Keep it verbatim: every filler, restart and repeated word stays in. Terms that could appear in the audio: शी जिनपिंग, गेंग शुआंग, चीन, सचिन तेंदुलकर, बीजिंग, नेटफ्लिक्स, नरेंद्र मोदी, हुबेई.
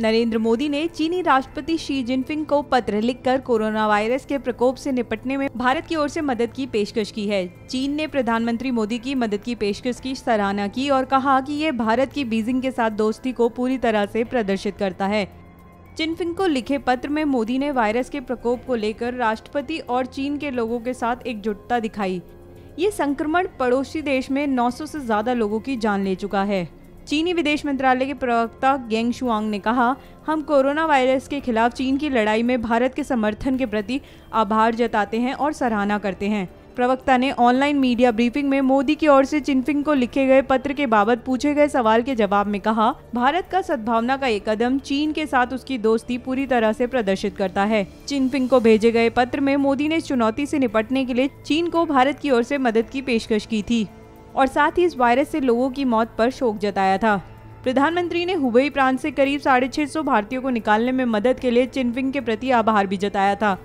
नरेंद्र मोदी ने चीनी राष्ट्रपति शी जिनपिंग को पत्र लिखकर कोरोना वायरस के प्रकोप से निपटने में भारत की ओर से मदद की पेशकश की है। चीन ने प्रधानमंत्री मोदी की मदद की पेशकश की सराहना की और कहा कि ये भारत की बीजिंग के साथ दोस्ती को पूरी तरह से प्रदर्शित करता है। जिनपिंग को लिखे पत्र में मोदी ने वायरस के प्रकोप को लेकर राष्ट्रपति और चीन के लोगों के साथ एकजुटता दिखाई। ये संक्रमण पड़ोसी देश में नौ सौ से ज्यादा लोगों की जान ले चुका है। चीनी विदेश मंत्रालय के प्रवक्ता गेंग शुआंग ने कहा, हम कोरोना वायरस के खिलाफ चीन की लड़ाई में भारत के समर्थन के प्रति आभार जताते हैं और सराहना करते हैं। प्रवक्ता ने ऑनलाइन मीडिया ब्रीफिंग में मोदी की ओर से जिनपिंग को लिखे गए पत्र के बाबत पूछे गए सवाल के जवाब में कहा, भारत का सद्भावना का एक कदम चीन के साथ उसकी दोस्ती पूरी तरह से प्रदर्शित करता है। जिनपिंग को भेजे गए पत्र में मोदी ने चुनौती से निपटने के लिए चीन को भारत की ओर से मदद की पेशकश की थी और साथ ही इस वायरस से लोगों की मौत पर शोक जताया था। प्रधानमंत्री ने हुबेई प्रांत से करीब साढ़े छह सौ भारतीयों को निकालने में मदद के लिए जिनपिंग के प्रति आभार भी जताया था।